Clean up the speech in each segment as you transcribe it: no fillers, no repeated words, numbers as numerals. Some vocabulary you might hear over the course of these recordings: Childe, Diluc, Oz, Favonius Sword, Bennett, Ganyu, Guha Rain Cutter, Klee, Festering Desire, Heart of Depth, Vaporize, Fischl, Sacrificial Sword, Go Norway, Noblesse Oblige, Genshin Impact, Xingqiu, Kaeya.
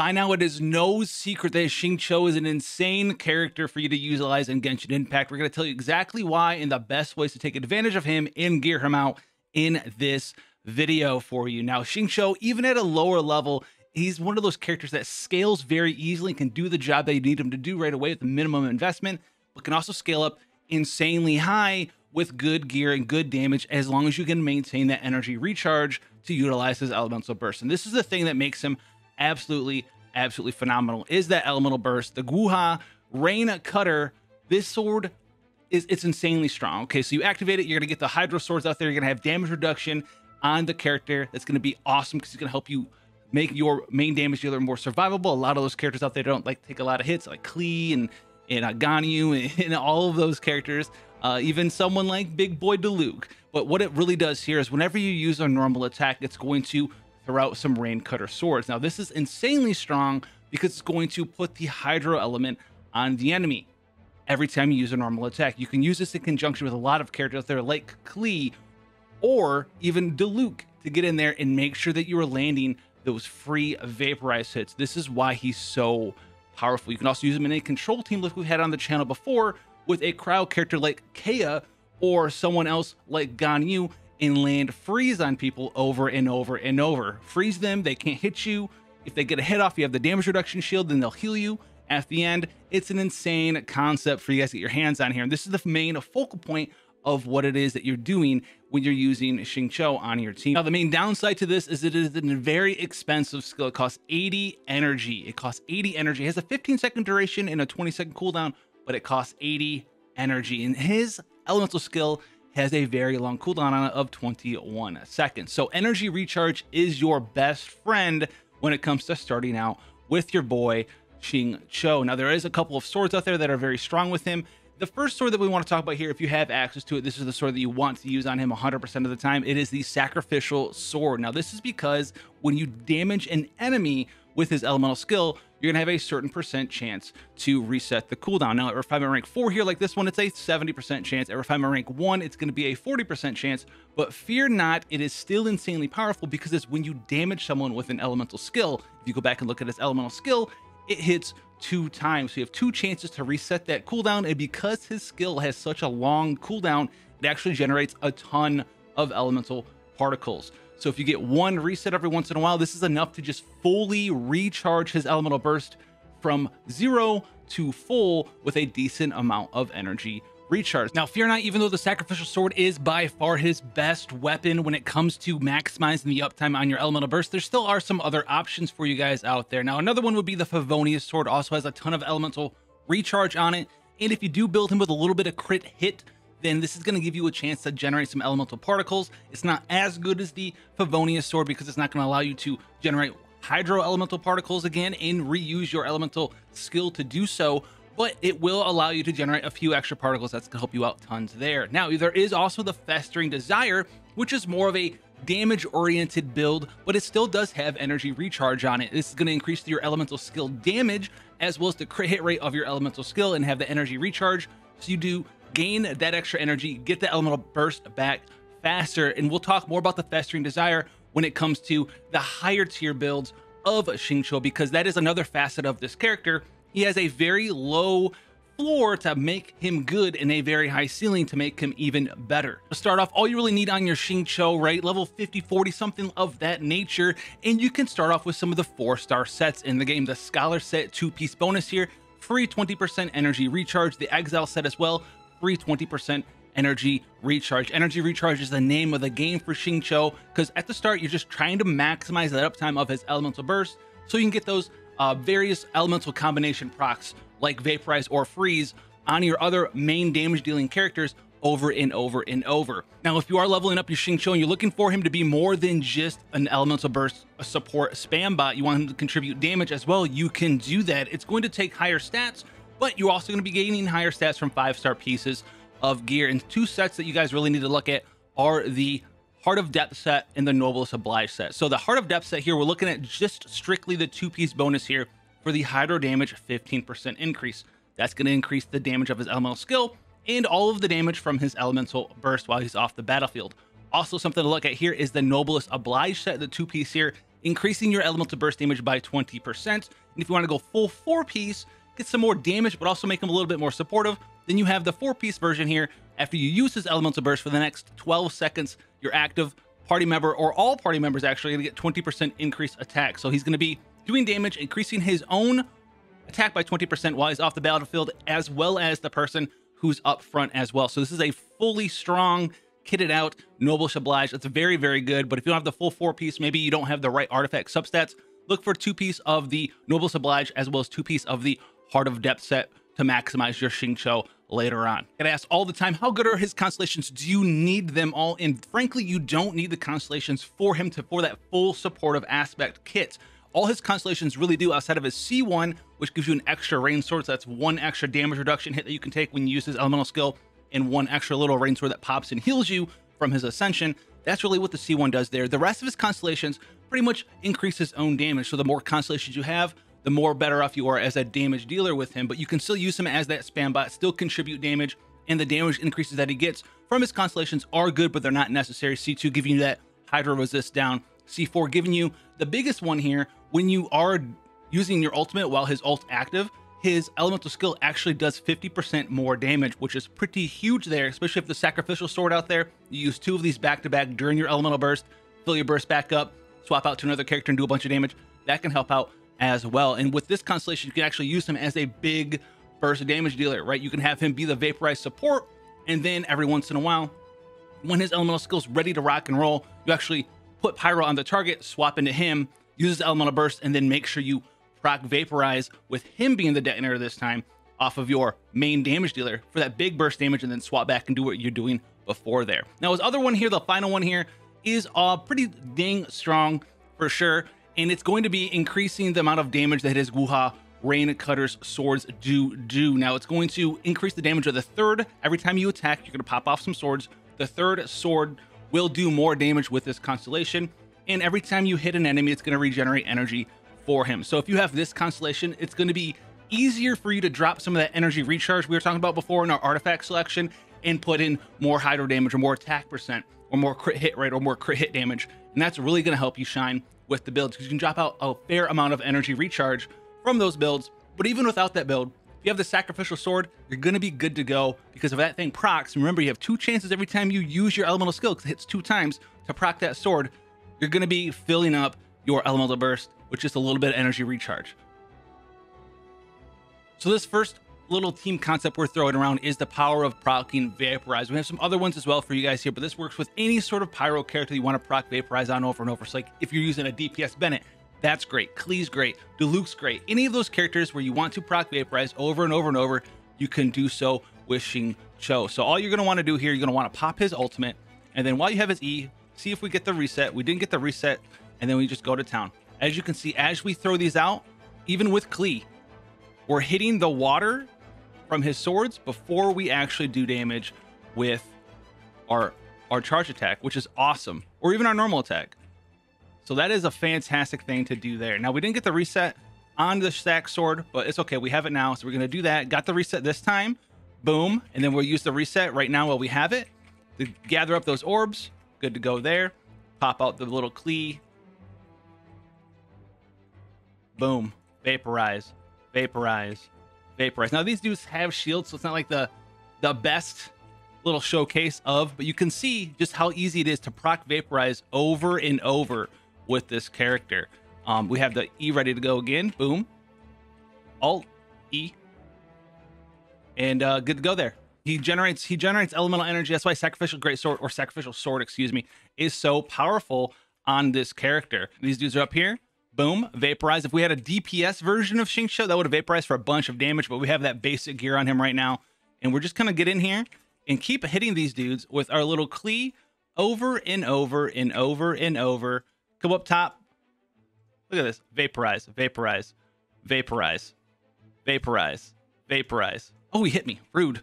By now, it is no secret that Xingqiu is an insane character for you to utilize in Genshin Impact. We're going to tell you exactly why and the best ways to take advantage of him and gear him out in this video for you. Now, Xingqiu, even at a lower level, he's one of those characters that scales very easily, can do the job that you need him to do right away with the minimum investment, but can also scale up insanely high with good gear and good damage as long as you can maintain that energy recharge to utilize his elemental burst. And this is the thing that makes him absolutely phenomenal, is that elemental burst, the Guha Rain Cutter. This sword is, it's insanely strong. Okay, so you activate it, you're gonna get the hydro swords out there, you're gonna have damage reduction on the character. That's gonna be awesome because it's gonna help you make your main damage dealer more survivable. A lot of those characters out there don't like take a lot of hits, like Klee and Ganyu and all of those characters, even someone like big boy Diluc. But what it really does here is whenever you use a normal attack, it's going to throw out some Rain Cutter swords. Now this is insanely strong because it's going to put the hydro element on the enemy every time you use a normal attack. You can use this in conjunction with a lot of characters out there like Klee or even Diluc to get in there and make sure that you are landing those free vaporized hits. This is why he's so powerful. You can also use him in a control team like we've had on the channel before with a crowd character like Kaeya or someone else like Ganyu and land freeze on people over and over and over. Freeze them, they can't hit you. If they get a hit off, you have the damage reduction shield, then they'll heal you at the end. It's an insane concept for you guys to get your hands on here. And this is the main focal point of what it is that you're doing when you're using Xingqiu on your team. Now, the main downside to this is it is a very expensive skill. It costs 80 energy. It costs 80 energy. It has a 15-second duration and a 20-second cooldown, but it costs 80 energy. And his elemental skill has a very long cooldown on it of 21 seconds. So energy recharge is your best friend when it comes to starting out with your boy Xingqiu. Now, there is a couple of swords out there that are very strong with him. The first sword that we want to talk about here, if you have access to it, this is the sword that you want to use on him 100% of the time. It is the Sacrificial Sword. Now, this is because when you damage an enemy with his elemental skill, you're going to have a certain percent chance to reset the cooldown. Now, at refinement rank 4 here, like this one, it's a 70% chance. At refinement rank 1, it's going to be a 40% chance. But fear not, it is still insanely powerful because it's when you damage someone with an elemental skill. If you go back and look at his elemental skill, it hits 2 times. So you have 2 chances to reset that cooldown. And because his skill has such a long cooldown, it actually generates a ton of elemental particles. So if you get 1 reset every once in a while, this is enough to just fully recharge his elemental burst from 0 to full with a decent amount of energy recharge. Now, fear not, even though the Sacrificial Sword is by far his best weapon when it comes to maximizing the uptime on your elemental burst, there still are some other options for you guys out there. Now, another one would be the Favonius Sword. Also has a ton of elemental recharge on it, and if you do build him with a little bit of crit hit, then this is going to give you a chance to generate some elemental particles. It's not as good as the Favonius Sword because it's not going to allow you to generate hydro elemental particles again and reuse your elemental skill to do so, but it will allow you to generate a few extra particles. That's going to help you out tons there. Now, there is also the Festering Desire, which is more of a damage-oriented build, but it still does have energy recharge on it. This is going to increase your elemental skill damage as well as the crit hit rate of your elemental skill and have the energy recharge. So you do gain that extra energy, get the elemental burst back faster. And we'll talk more about the Festering Desire when it comes to the higher tier builds of Xingqiu, because that is another facet of this character. He has a very low floor to make him good and a very high ceiling to make him even better. To start off, all you really need on your Xingqiu, right? Level 50, 40, something of that nature. And you can start off with some of the 4-star sets in the game. The Scholar set, 2-piece bonus here, free 20% energy recharge. The Exile set as well, free 20% energy recharge. Energy recharge is the name of the game for Xingqiu, because at the start, you're just trying to maximize that uptime of his elemental burst so you can get those various elemental combination procs like Vaporize or Freeze on your other main damage dealing characters over and over and over. Now, if you are leveling up your Xingqiu and you're looking for him to be more than just an elemental burst, a support spam bot, you want him to contribute damage as well, you can do that. It's going to take higher stats, but you're also going to be gaining higher stats from 5-star pieces of gear. And 2 sets that you guys really need to look at are the Heart of Depth set and the Noblesse Oblige set. So the Heart of Depth set here, we're looking at just strictly the 2-piece bonus here for the hydro damage 15% increase. That's going to increase the damage of his elemental skill and all of the damage from his elemental burst while he's off the battlefield. Also something to look at here is the Noblesse Oblige set, the 2-piece here. increasing your elemental burst damage by 20%. And if you want to go full four-piece, get some more damage, but also make them a little bit more supportive, then you have the four-piece version here. After you use this elemental burst for the next 12 seconds, your active party member, or all party members actually, are going to get 20% increased attack. So he's going to be doing damage, increasing his own attack by 20% while he's off the battlefield, as well as the person who's up front as well. So this is a fully strong, kitted out Noblesse Oblige. It's very, very good. But if you don't have the full four-piece, maybe you don't have the right artifact substats, look for two-piece of the Noblesse Oblige as well as two-piece of the Heart of Depth set to maximize your Xingqiu later on. I get asked all the time, how good are his constellations? Do you need them all? And frankly, you don't need the constellations for him to, for that full supportive aspect kit. All his constellations really do, outside of his C1, which gives you an extra rain sword. So that's one extra damage reduction hit that you can take when you use his elemental skill, and one extra little rain sword that pops and heals you from his ascension. That's really what the C1 does there. The rest of his constellations pretty much increase his own damage. So the more constellations you have, the more better off you are as a damage dealer with him, but you can still use him as that spam bot, still contribute damage, and the damage increases that he gets from his constellations are good, but they're not necessary. C2 giving you that Hydro Resist down, C4 giving you the biggest one here. When you are using your ultimate while his ult's active, his elemental skill actually does 50% more damage, which is pretty huge there, especially if the Sacrificial Sword out there, you use two of these back-to-back during your elemental burst, fill your burst back up, swap out to another character and do a bunch of damage. That can help out as well. And with this constellation, you can actually use him as a big burst damage dealer, right? You can have him be the vaporized support, and then every once in a while, when his elemental skill's ready to rock and roll, you actually put Pyro on the target, swap into him, use his elemental burst, and then make sure you proc vaporize with him being the detonator this time off of your main damage dealer for that big burst damage, and then swap back and do what you're doing before there. Now his other one here, the final one here, is pretty dang strong for sure. And it's going to be increasing the amount of damage that his Wuha Rain Cutter's swords do. Now it's going to increase the damage of the third. Every time you attack, you're going to pop off some swords. The third sword will do more damage with this constellation. And every time you hit an enemy, it's going to regenerate energy for him. So if you have this constellation, it's going to be easier for you to drop some of that energy recharge we were talking about before in our artifact selection and put in more hydro damage or more attack percent or more crit hit rate or more crit hit damage. And that's really going to help you shine with the builds, because you can drop out a fair amount of energy recharge from those builds. But even without that build, if you have the Sacrificial Sword, you're going to be good to go, because if that thing procs, remember you have two chances every time you use your elemental skill, because it hits two times to proc that sword. You're going to be filling up your elemental burst with just a little bit of energy recharge. So this first little team concept we're throwing around is the power of proccing vaporize. We have some other ones as well for you guys here, but this works with any sort of pyro character you want to proc vaporize on over and over. So like if you're using a DPS Bennett, that's great. Klee's great. Diluc's great. Any of those characters where you want to proc vaporize over and over and over, you can do so with Xingqiu. So all you're going to want to do here, you're going to want to pop his ultimate, and then while you have his E, see if we get the reset. We didn't get the reset, and then we just go to town. As you can see, as we throw these out, even with Klee, we're hitting the water from his swords before we actually do damage with our charge attack, which is awesome, or even our normal attack. So that is a fantastic thing to do there. Now we didn't get the reset on the stack sword, but it's okay, we have it now, so we're gonna do that. Got the reset this time, boom, and then we'll use the reset right now while we have it to gather up those orbs. Good to go there. Pop out the little Klee, boom, vaporize, vaporize, vaporize. Now these dudes have shields, so it's not like the best little showcase of, but you can see just how easy it is to proc vaporize over and over with this character. We have the E ready to go again, boom, alt E, and good to go there. He generates elemental energy. That's why sacrificial sword, excuse me, is so powerful on this character. These dudes are up here. Boom, vaporize. If we had a DPS version of Xingqiu, that would have vaporized for a bunch of damage, but we have that basic gear on him right now. And we're just going to get in here and keep hitting these dudes with our little Klee over and over and over and over. Come up top. Look at this. Vaporize, vaporize, vaporize, vaporize, vaporize. Oh, he hit me. Rude.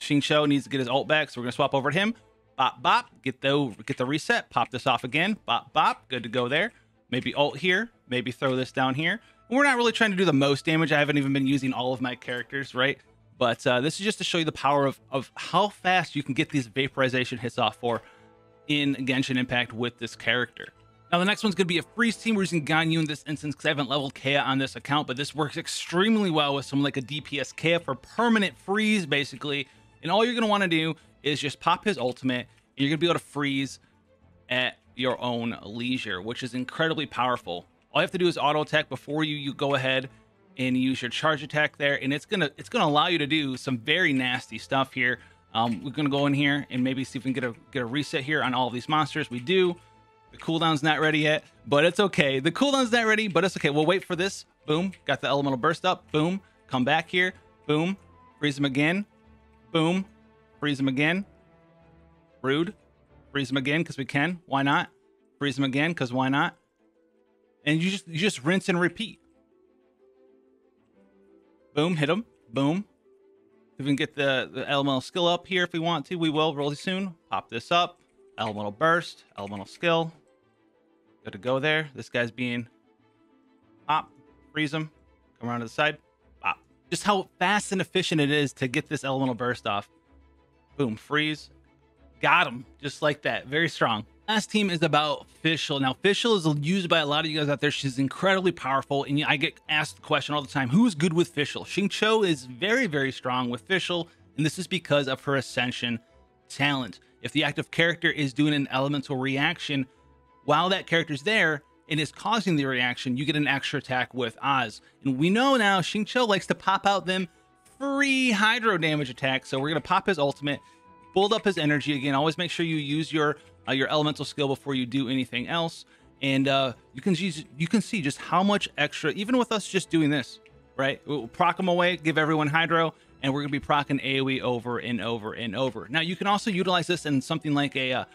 Xingqiu needs to get his ult back, so we're going to swap over to him. Bop, bop. Get the reset. Pop this off again. Bop, bop. Good to go there. Maybe ult here, maybe throw this down here. And we're not really trying to do the most damage. I haven't even been using all of my characters, right? But this is just to show you the power of how fast you can get these vaporization hits off for in Genshin Impact with this character. Now the next one's going to be a freeze team. We're using Ganyu in this instance because I haven't leveled Kaeya on this account, but this works extremely well with someone like a DPS Kaeya for permanent freeze, basically. And all you're going to want to do is just pop his ultimate, and you're going to be able to freeze at your own leisure, which is incredibly powerful. All you have to do is auto attack before you go ahead and use your charge attack there, and it's gonna allow you to do some very nasty stuff here. We're gonna go in here and maybe see if we can get a reset here on all of these monsters. We do. The cooldown's not ready yet, but it's okay. The cooldown's not ready, but it's okay. We'll wait for this. Boom. Got the elemental burst up. Boom. Come back here. Boom. Freeze him again. Boom. Freeze him again. Rude. Freeze him again because we can. Why not? Freeze him again because why not? And you just rinse and repeat. Boom. Hit him. Boom. If we can get the elemental skill up here if we want to. We will really soon. Pop this up. Elemental burst. Elemental skill. Good to go there. This guy's being pop. Freeze him. Come around to the side. Pop. Just how fast and efficient it is to get this elemental burst off. Boom. Freeze. Got him. Just like that. Very strong. Last team is about Fischl. Now, Fischl is used by a lot of you guys out there. She's incredibly powerful, and I get asked the question all the time, who's good with Fischl? Xingqiu is very, very strong with Fischl, and this is because of her Ascension talent. If the active character is doing an elemental reaction, while that character's there and is causing the reaction, you get an extra attack with Oz. And we know now Xingqiu likes to pop out them free hydro damage attacks, so we're going to pop his ultimate, build up his energy again. Always make sure you use your elemental skill before you do anything else, and you can see just how much extra, even with us just doing this, right? We'll proc them away, give everyone hydro, and we're gonna be proc'ing AoE over and over and over. Now you can also utilize this in something like a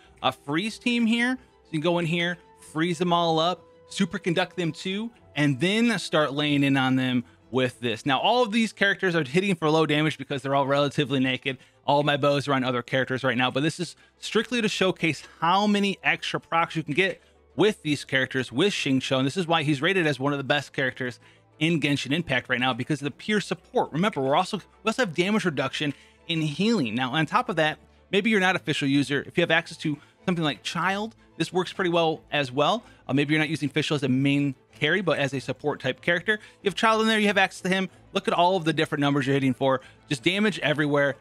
freeze team here. So you can go in here, freeze them all up, superconduct them too, and then start laying in on them with this. Now all of these characters are hitting for low damage because they're all relatively naked. All my bows are on other characters right now, but this is strictly to showcase how many extra procs you can get with these characters with Xingqiu. And this is why he's rated as one of the best characters in Genshin Impact right now, because of the pure support. Remember, we also have damage reduction and healing. Now, on top of that, maybe you're not a Fischl user. If you have access to something like Childe, this works pretty well as well. Maybe you're not using Fischl as a main carry, but as a support type character. You have Childe in there, you have access to him. Look at all of the different numbers you're hitting for. Just damage everywhere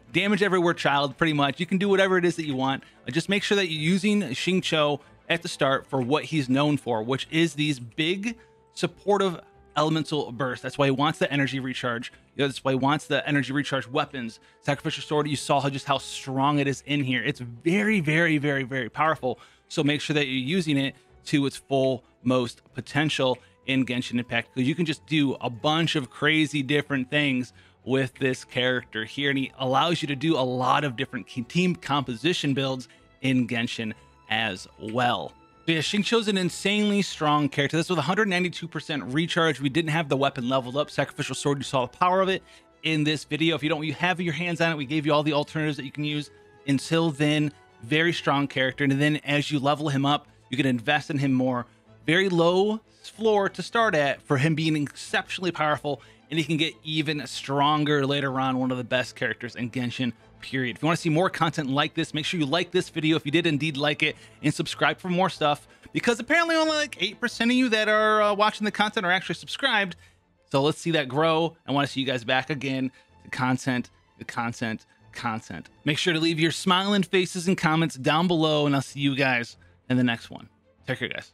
Childe, pretty much. You can do whatever it is that you want. Just make sure that you're using Xingqiu at the start for what he's known for, which is these big supportive elemental bursts. That's why he wants the energy recharge. That's why he wants the energy recharge weapons. Sacrificial Sword, you saw just how strong it is in here. It's very, very, very, very powerful. So make sure that you're using it to its full most potential in Genshin Impact, because you can just do a bunch of crazy different things with this character here. And he allows you to do a lot of different team composition builds in Genshin as well. But yeah, Xingqiu's an insanely strong character. This was 192% recharge. We didn't have the weapon leveled up. Sacrificial Sword, you saw the power of it in this video. If you don't have your hands on it, we gave you all the alternatives that you can use. Until then, very strong character. And then as you level him up, you can invest in him more. Very low floor to start at for him being exceptionally powerful, and he can get even stronger later on. One of the best characters in Genshin, period. If you want to see more content like this, make sure you like this video if you did indeed like it, and subscribe for more stuff, because apparently only like 8% of you that are watching the content are actually subscribed. So let's see that grow. I want to see you guys back again. The content. Make sure to leave your smiling faces and comments down below, and I'll see you guys in the next one. Take care, guys.